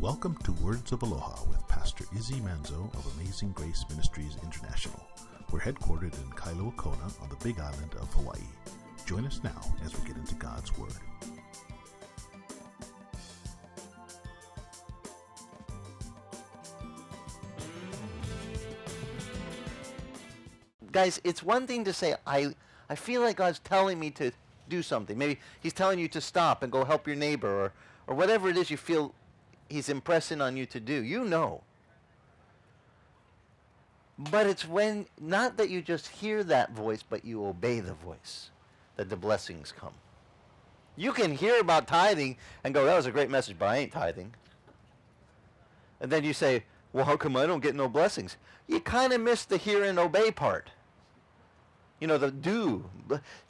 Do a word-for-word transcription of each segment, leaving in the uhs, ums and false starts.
Welcome to Words of Aloha with Pastor Izzy Manzo of Amazing Grace Ministries International. We're headquartered in Kailua-Kona on the Big Island of Hawaii. Join us now as we get into God's Word. Guys, it's one thing to say, I, I feel like God's telling me to do something. Maybe He's telling you to stop and go help your neighbor, or, or whatever it is you feel He's impressing on you to do. You know. But it's when, not that you just hear that voice, but you obey the voice, that the blessings come. You can hear about tithing and go, that was a great message, but I ain't tithing. And then you say, well, how come I don't get no blessings? You kind of missed the hear and obey part. You know, the do.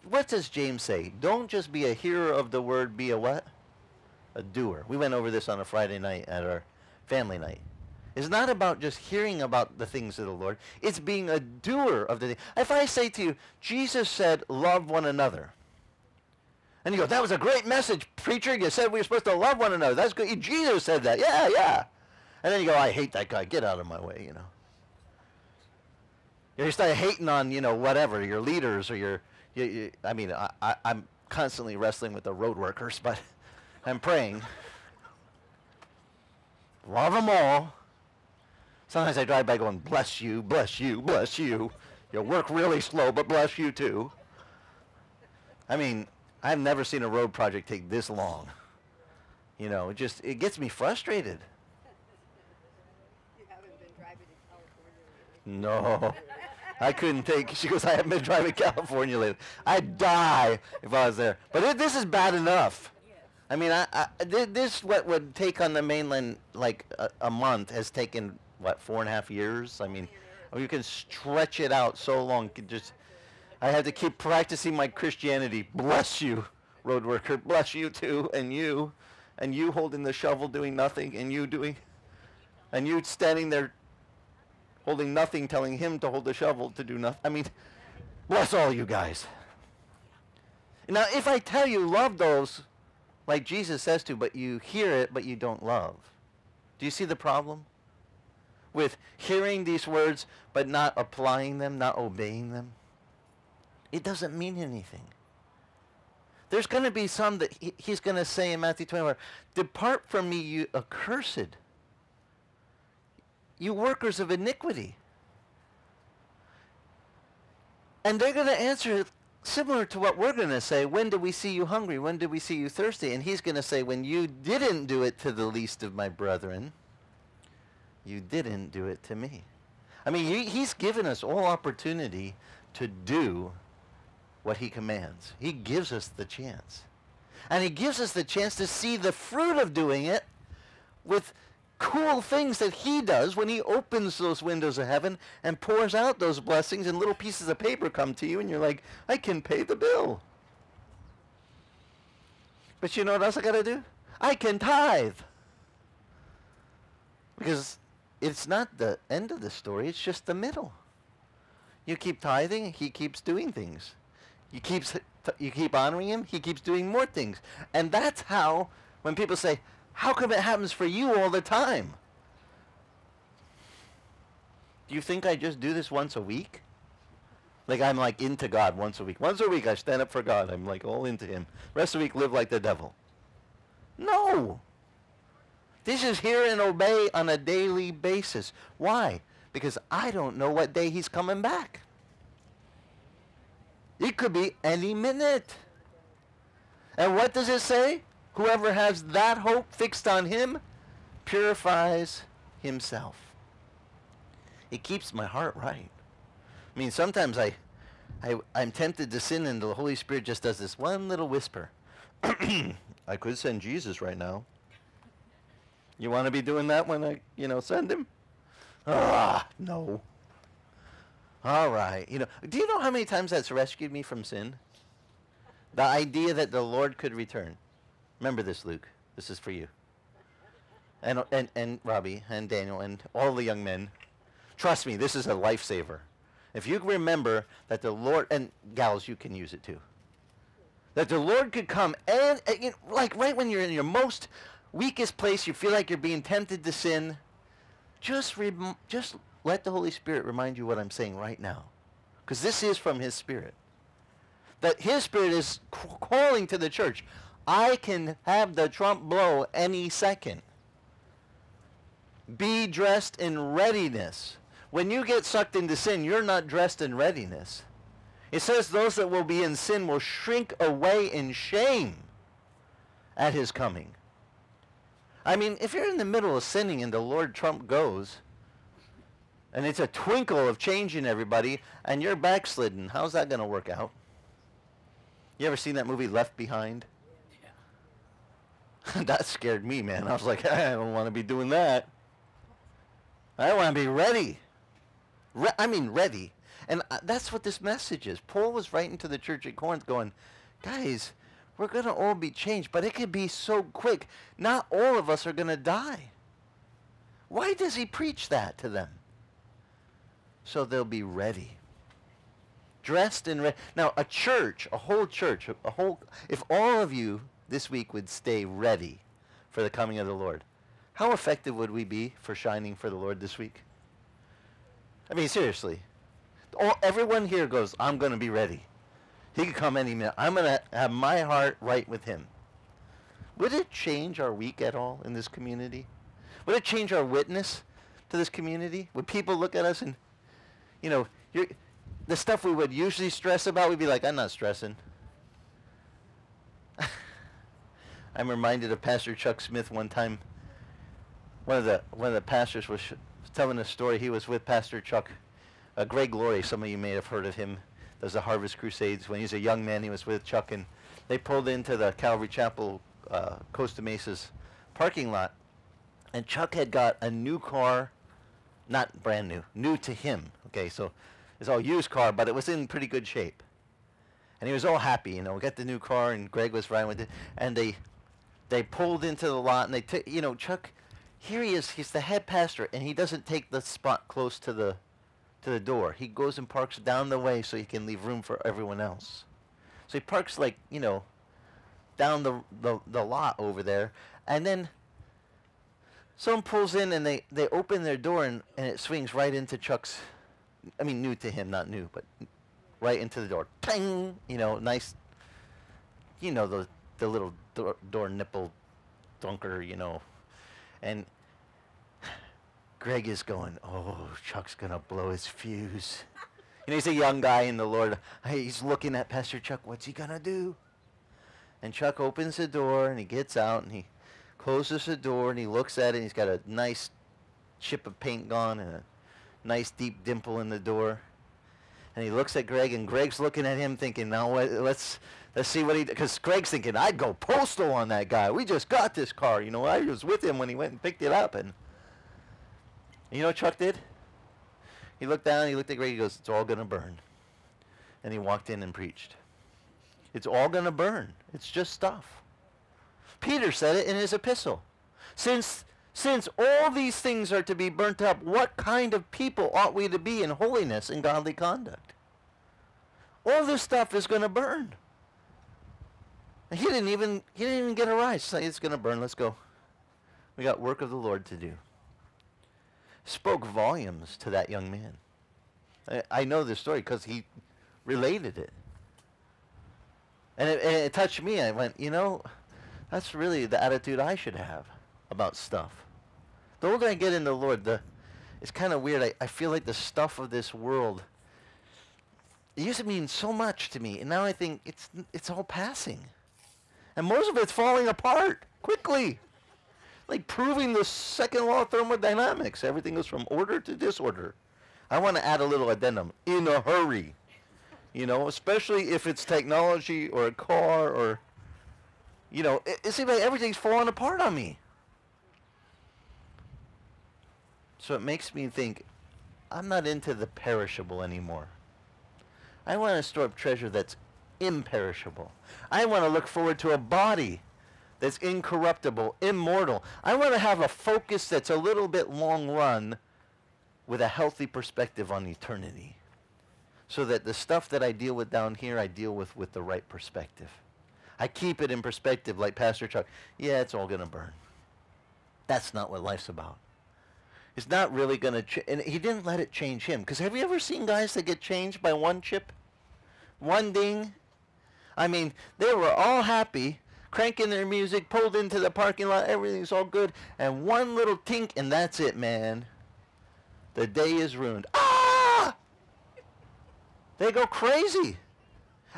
What does James say? Don't just be a hearer of the word, be a what? A doer. We went over this on a Friday night at our family night. It's not about just hearing about the things of the Lord. It's being a doer of the thing. If I say to you, Jesus said, love one another. And you go, that was a great message, preacher. You said we were supposed to love one another. That's good. Jesus said that. Yeah, yeah. And then you go, I hate that guy. Get out of my way, you know. You start hating on, you know, whatever, your leaders or your, you, you, I mean, I, I, I'm constantly wrestling with the road workers, but I'm praying. Love them all. Sometimes I drive by going, bless you, bless you, bless you. You work really slow, but bless you too. I mean, I've never seen a road project take this long. You know, it just, it gets me frustrated. You haven't been driving in California lately. No. I couldn't take, she goes, I haven't been driving California lately. I'd die if I was there. But it, this is bad enough. I mean, I, I, this what would take on the mainland like a, a month has taken, what, four and a half years? I mean, you can stretch it out so long. Just, I had to keep practicing my Christianity. Bless you, road worker. Bless you too, and you, and you holding the shovel doing nothing, and you doing, and you standing there holding nothing, telling him to hold the shovel to do nothing. I mean, bless all you guys. Now, if I tell you love those, like Jesus says to, but you hear it, but you don't love. Do you see the problem? With hearing these words, but not applying them, not obeying them. It doesn't mean anything. There's going to be some that he, he's going to say in Matthew twenty-four, depart from me, you accursed, you workers of iniquity. And they're going to answer similar to what we're going to say, when did we see you hungry? When did we see you thirsty? And he's going to say, when you didn't do it to the least of my brethren, you didn't do it to me. I mean, he, he's given us all opportunity to do what he commands. He gives us the chance. And he gives us the chance to see the fruit of doing it with cool things that he does when he opens those windows of heaven and pours out those blessings, and little pieces of paper come to you and you're like, I can pay the bill. But you know what else I got to do? I can tithe. Because it's not the end of the story, it's just the middle. You keep tithing, he keeps doing things. You keep, you keep honoring him, he keeps doing more things. And that's how, when people say, how come it happens for you all the time? Do you think I just do this once a week? Like I'm like into God once a week. Once a week I stand up for God. I'm like all into him. Rest of the week live like the devil. No. This is hear and obey on a daily basis. Why? Because I don't know what day he's coming back. It could be any minute. And what does it say? Whoever has that hope fixed on him purifies himself. It keeps my heart right. I mean, sometimes I, I, I'm tempted to sin, and the Holy Spirit just does this one little whisper. I could send Jesus right now. You want to be doing that when I, you know, send him? Ah, no. All right. You know, do you know how many times that's rescued me from sin? The idea that the Lord could return. Remember this, Luke. This is for you. And, and, and Robbie and Daniel and all the young men. Trust me, this is a lifesaver. If you remember that the Lord, and gals, you can use it too. That the Lord could come and, and you know, like right when you're in your most weakest place you feel like you're being tempted to sin, just rem just let the Holy Spirit remind you what I'm saying right now. Because this is from His Spirit. That His Spirit is calling to the church. I can have the trump blow any second. Be dressed in readiness. When you get sucked into sin, you're not dressed in readiness. It says those that will be in sin will shrink away in shame at His coming. I mean, if you're in the middle of sinning and the Lord trump goes, and it's a twinkle of changing everybody, and you're backslidden, how's that going to work out? You ever seen that movie Left Behind? Yeah. That scared me, man. I was like, I don't want to be doing that. I want to be ready. Re I mean, ready. And uh, that's what this message is. Paul was writing to the church at Corinth going, guys, we're going to all be changed, but it could be so quick. Not all of us are going to die. Why does he preach that to them? So they'll be ready. Dressed in ready. Now, a church, a whole church, a whole, if all of you this week would stay ready for the coming of the Lord, how effective would we be for shining for the Lord this week? I mean, seriously. All, everyone here goes, I'm going to be ready. He could come any minute. I'm going to have my heart right with Him. Would it change our week at all in this community? Would it change our witness to this community? Would people look at us and, you know, you're, the stuff we would usually stress about, we'd be like, I'm not stressing. I'm reminded of Pastor Chuck Smith one time. One of the, one of the pastors was sh telling a story. He was with Pastor Chuck, uh, Greg Laurie. Some of you may have heard of him. There's the Harvest Crusades. When he was a young man, he was with Chuck, and they pulled into the Calvary Chapel uh, Costa Mesa's parking lot, and Chuck had got a new car, not brand new, new to him. Okay, so it's all used car, but it was in pretty good shape, and he was all happy, you know. We got the new car, and Greg was riding with it, and they they pulled into the lot, and they took, you know, Chuck. Here he is. He's the head pastor, and he doesn't take the spot close to the. to the door. He goes and parks down the way so he can leave room for everyone else. So he parks, like, you know, down the, the, the lot over there, and then someone pulls in, and they, they open their door, and, and it swings right into Chuck's, I mean, new to him, not new, but right into the door. Ping! You know, nice, you know, the, the little door, door nipple dunker, you know, and Greg is going, oh, Chuck's going to blow his fuse. You know, he's a young guy in the Lord. He's looking at Pastor Chuck. What's he going to do? And Chuck opens the door, and he gets out, and he closes the door, and he looks at it, and he's got a nice chip of paint gone and a nice deep dimple in the door. And he looks at Greg, and Greg's looking at him thinking, now let's, let's see what he does. Because Greg's thinking, I'd go postal on that guy. We just got this car. You know, I was with him when he went and picked it up, and you know what Chuck did? He looked down, he looked at Greg, he goes, it's all going to burn. And he walked in and preached. It's all going to burn. It's just stuff. Peter said it in his epistle. Since, since all these things are to be burnt up, what kind of people ought we to be in holiness and godly conduct? All this stuff is going to burn. And he didn't even, he didn't even get a rise. So it's going to burn. Let's go. We got work of the Lord to do. Spoke volumes to that young man. I, I know this story because he related it. And it, and it touched me. I went, you know, that's really the attitude I should have about stuff. The older I get in the Lord, the, it's kind of weird. I, I feel like the stuff of this world, it used to mean so much to me. And now I think it's, it's all passing. And most of it's falling apart quickly. Like proving the second law of thermodynamics. Everything goes from order to disorder. I want to add a little addendum. In a hurry. You know, especially if it's technology or a car or, you know, it, it seems like everything's falling apart on me. So it makes me think, I'm not into the perishable anymore. I want to store up treasure that's imperishable. I want to look forward to a body that's incorruptible, immortal. I want to have a focus that's a little bit long run with a healthy perspective on eternity so that the stuff that I deal with down here, I deal with with the right perspective. I keep it in perspective like Pastor Chuck. Yeah, it's all going to burn. That's not what life's about. It's not really going to change. And he didn't let it change him. Because have you ever seen guys that get changed by one chip? One ding? I mean, they were all happy, cranking their music, pulled into the parking lot, everything's all good, and one little tink, and that's it, man. The day is ruined. Ah! They go crazy.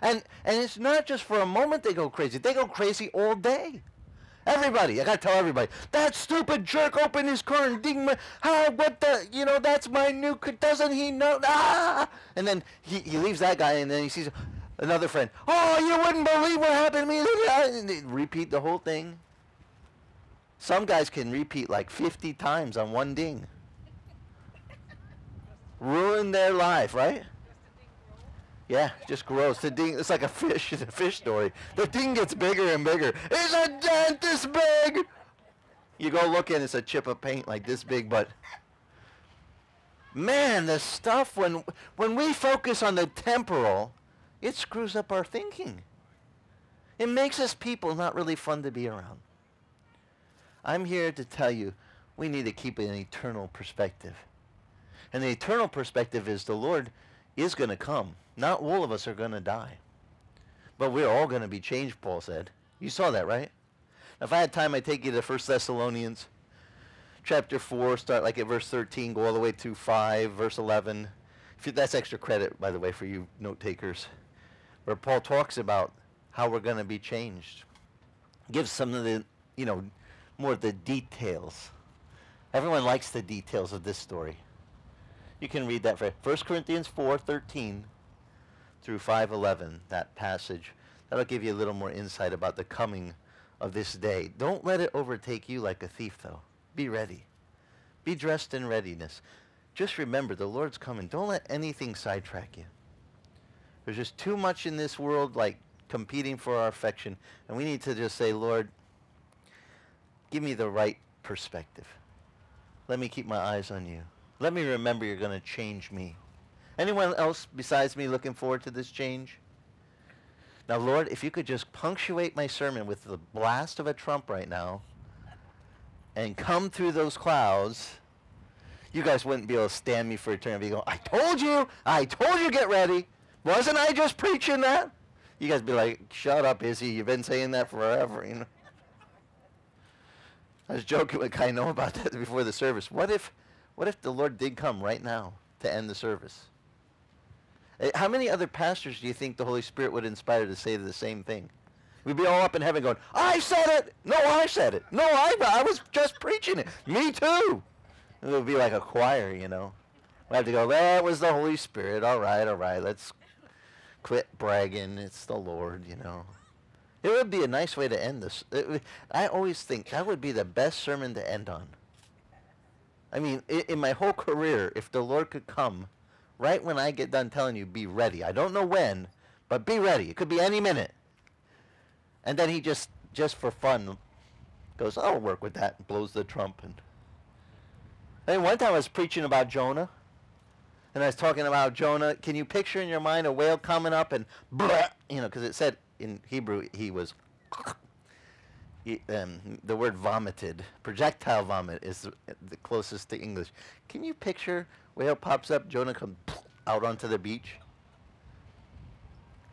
And and it's not just for a moment they go crazy. They go crazy all day. Everybody, I got to tell everybody, that stupid jerk opened his car and ding my, ah, what the, you know, that's my new, doesn't he know, ah! And then he, he leaves that guy, and then he sees another friend. Oh, you wouldn't believe what happened to me. Repeat the whole thing. Some guys can repeat like fifty times on one ding. Ruin their life, right? Yeah, just gross. The ding, it's like a fish, it's a fish story. The ding gets bigger and bigger. It's a dent this big. You go look and it's a chip of paint like this big, but man, the stuff when when we focus on the temporal, it screws up our thinking. It makes us people not really fun to be around. I'm here to tell you, we need to keep an eternal perspective. And the eternal perspective is the Lord is going to come. Not all of us are going to die. But we're all going to be changed, Paul said. You saw that, right? Now, if I had time, I'd take you to First Thessalonians chapter four, start like at verse thirteen, go all the way through five, verse eleven. If you, that's extra credit, by the way, for you note takers, where Paul talks about how we're going to be changed. Gives some of the, you know, more of the details. Everyone likes the details of this story. You can read that for First Corinthians four thirteen through five eleven, that passage. That'll give you a little more insight about the coming of this day. Don't let it overtake you like a thief, though. Be ready. Be dressed in readiness. Just remember, the Lord's coming. Don't let anything sidetrack you. There's just too much in this world, like, competing for our affection. And we need to just say, Lord, give me the right perspective. Let me keep my eyes on you. Let me remember you're going to change me. Anyone else besides me looking forward to this change? Now, Lord, if you could just punctuate my sermon with the blast of a trump right now and come through those clouds, you guys wouldn't be able to stand me for eternity. Go, I told you, I told you, get ready. Wasn't I just preaching that? You guys be like, shut up, Izzy. You've been saying that forever. You know. I was joking with Kaino about that before the service. What if, what if the Lord did come right now to end the service? How many other pastors do you think the Holy Spirit would inspire to say the same thing? We'd be all up in heaven going, I said it. No, I said it. No, I, I was just preaching it. Me too. It would be like a choir, you know. We have to go, that was the Holy Spirit. All right, all right, let's quit bragging. It's the Lord, you know. It would be a nice way to end this. It would, I always think that would be the best sermon to end on. I mean, in, in my whole career, if the Lord could come right when I get done telling you, be ready. I don't know when, but be ready. It could be any minute. And then he just, just for fun, goes, I'll work with that, and blows the trump and... I mean, one time I was preaching about Jonah, and I was talking about Jonah. Can you picture in your mind a whale coming up and, blah, you know, because it said in Hebrew he was, he, um, the word vomited, projectile vomit is the closest to English. Can you picture whale pops up, Jonah comes out onto the beach?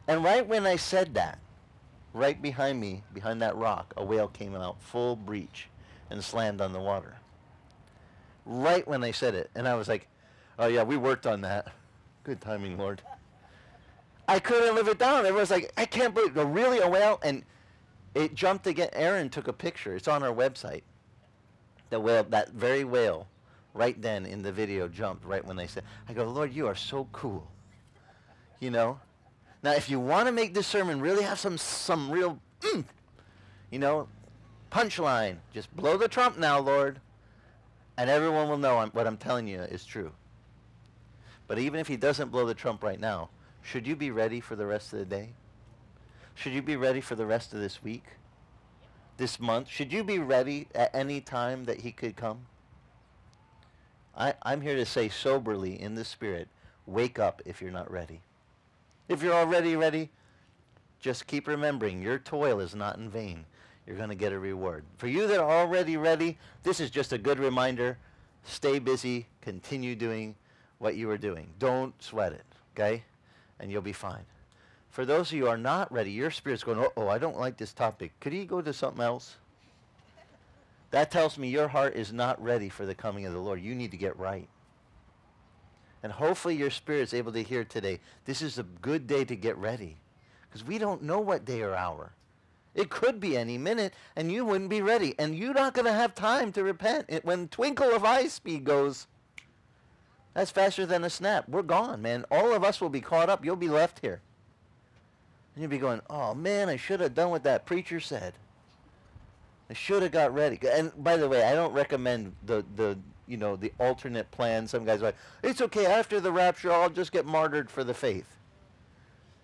And right when I said that, right behind me, behind that rock, a whale came out full breech and slammed on the water. Right when I said it. And I was like, oh, yeah, we worked on that. Good timing, Lord. I couldn't live it down. Everyone's like, I can't believe it. Really, a whale? And it jumped again. Aaron took a picture. It's on our website. The whale, that very whale, right then in the video jumped right when I said, I go, Lord, you are so cool. You know? Now, if you want to make this sermon really have some, some real, mm, you know, punchline, just blow the trump now, Lord. And everyone will know I'm, what I'm telling you is true. But even if he doesn't blow the trump right now, should you be ready for the rest of the day? Should you be ready for the rest of this week? This month? Should you be ready at any time that he could come? I, I'm here to say soberly in the Spirit, wake up if you're not ready. If you're already ready, just keep remembering your toil is not in vain. you're going to get a reward. For you that are already ready, this is just a good reminder. Stay busy. Continue doing what you are doing. Don't sweat it, okay? And you'll be fine. For those of you who are not ready, your spirit's going, uh-oh, I don't like this topic. Could he go to something else? That tells me your heart is not ready for the coming of the Lord. You need to get right. And hopefully your spirit's able to hear today, this is a good day to get ready. Because we don't know what day or hour. It could be any minute, and you wouldn't be ready. And you're not going to have time to repent. It, when twinkle of eye speed goes, that's faster than a snap. We're gone, man. All of us will be caught up. You'll be left here. And you'll be going, oh, man, I should have done what that preacher said. I should have got ready. And by the way, I don't recommend the, the you know, the alternate plan. Some guys are like, it's okay, after the rapture, I'll just get martyred for the faith.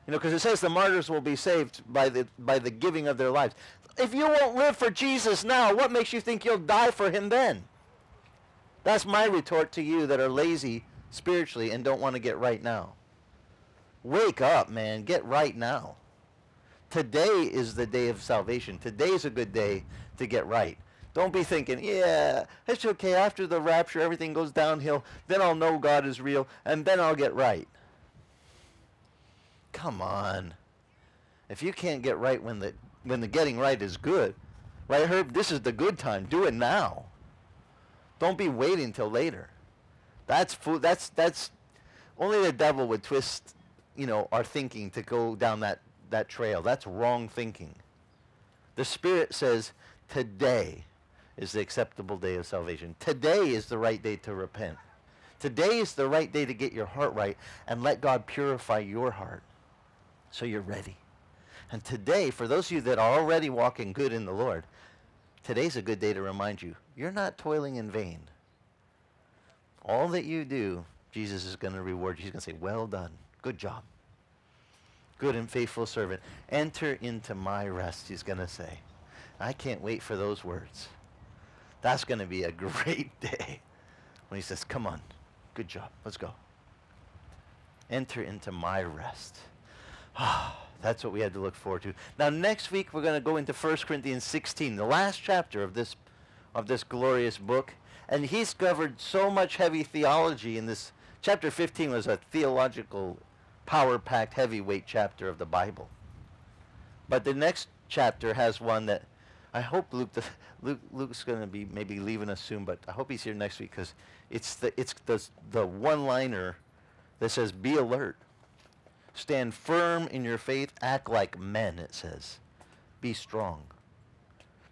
You know, because it says the martyrs will be saved by the, by the giving of their lives. If you won't live for Jesus now, what makes you think you'll die for him then? That's my retort to you that are lazy spiritually and don't want to get right now. Wake up, man. Get right now. Today is the day of salvation. Today's a good day to get right. Don't be thinking, yeah, it's okay. After the rapture, everything goes downhill. Then I'll know God is real, and then I'll get right. Come on. If you can't get right when the, when the getting right is good, right, Herb? This is the good time. Do it now. Don't be waiting till later. That's food. That's, that's, only the devil would twist, you know, our thinking to go down that, that trail. That's wrong thinking. The Spirit says today is the acceptable day of salvation. Today is the right day to repent. Today is the right day to get your heart right and let God purify your heart. So you're ready. And today, for those of you that are already walking good in the Lord, today's a good day to remind you, you're not toiling in vain. All that you do, Jesus is going to reward you. He's going to say, well done. Good job. Good and faithful servant. Enter into my rest, he's going to say. I can't wait for those words. That's going to be a great day when he says, come on. Good job. Let's go. Enter into my rest. Ah, that's what we had to look forward to. Now, next week, we're going to go into First Corinthians sixteen, the last chapter of this, of this glorious book. And he's covered so much heavy theology in this. Chapter fifteen was a theological, power-packed, heavyweight chapter of the Bible. But the next chapter has one that I hope Luke, the, Luke Luke's going to be maybe leaving us soon, but I hope he's here next week because it's the, it's the, the one-liner that says, be alert. Stand firm in your faith. Act like men, it says. Be strong.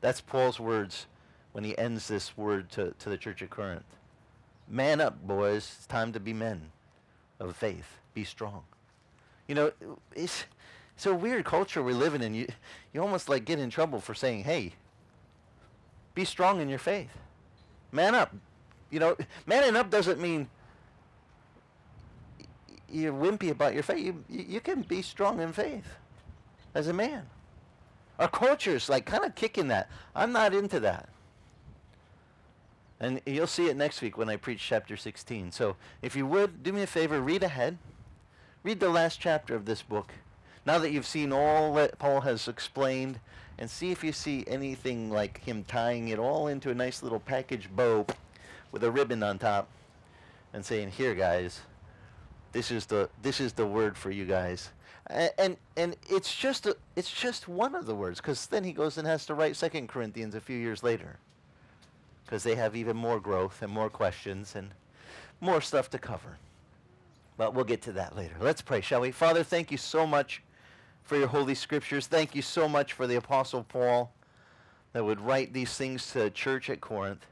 That's Paul's words when he ends this word to, to the church at Corinth. Man up, boys. It's time to be men of faith. Be strong. You know, it's, it's a weird culture we're living in. You, you almost like get in trouble for saying, hey, be strong in your faith. Man up. You know, manning up doesn't mean you're wimpy about your faith. You, you can be strong in faith as a man. Our culture's like kind of kicking that. I'm not into that. And you'll see it next week when I preach chapter sixteen. So if you would, do me a favor, read ahead. Read the last chapter of this book. Now that you've seen all that Paul has explained, and see if you see anything like him tying it all into a nice little package bow with a ribbon on top and saying, here, guys, This is the this is the word for you guys, and and, and it's just a, it's just one of the words, because then he goes and has to write Second Corinthians a few years later, because they have even more growth and more questions and more stuff to cover. But we'll get to that later. Let's pray, shall we? Father, thank you so much for your holy scriptures. Thank you so much for the Apostle Paul that would write these things to the church at Corinth.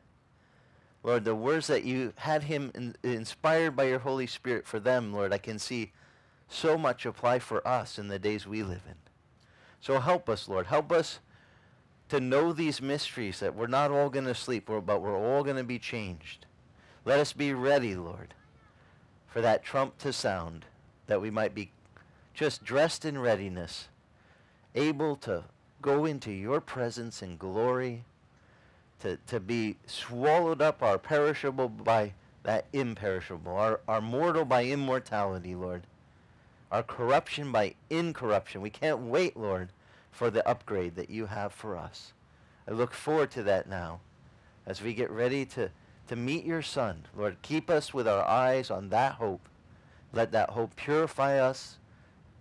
Lord, the words that you had him in, inspired by your Holy Spirit for them, Lord, I can see so much apply for us in the days we live in. So help us, Lord. Help us to know these mysteries, that we're not all going to sleep, but we're all going to be changed. Let us be ready, Lord, for that trump to sound, that we might be just dressed in readiness, able to go into your presence in glory, To, to be swallowed up, our perishable by that imperishable, our, our mortal by immortality, Lord, our corruption by incorruption. We can't wait, Lord, for the upgrade that you have for us. I look forward to that now as we get ready to, to meet your Son. Lord, keep us with our eyes on that hope. Let that hope purify us,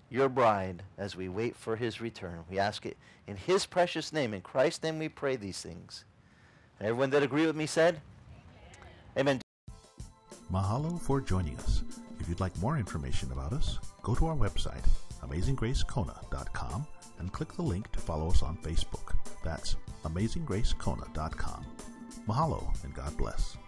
your bride, as we wait for his return. We ask it in his precious name. In Christ's name we pray these things. And everyone that agreed with me said, amen. Mahalo for joining us. If you'd like more information about us, go to our website, amazing grace kona dot com, and click the link to follow us on Facebook. That's amazing grace kona dot com. Mahalo and God bless.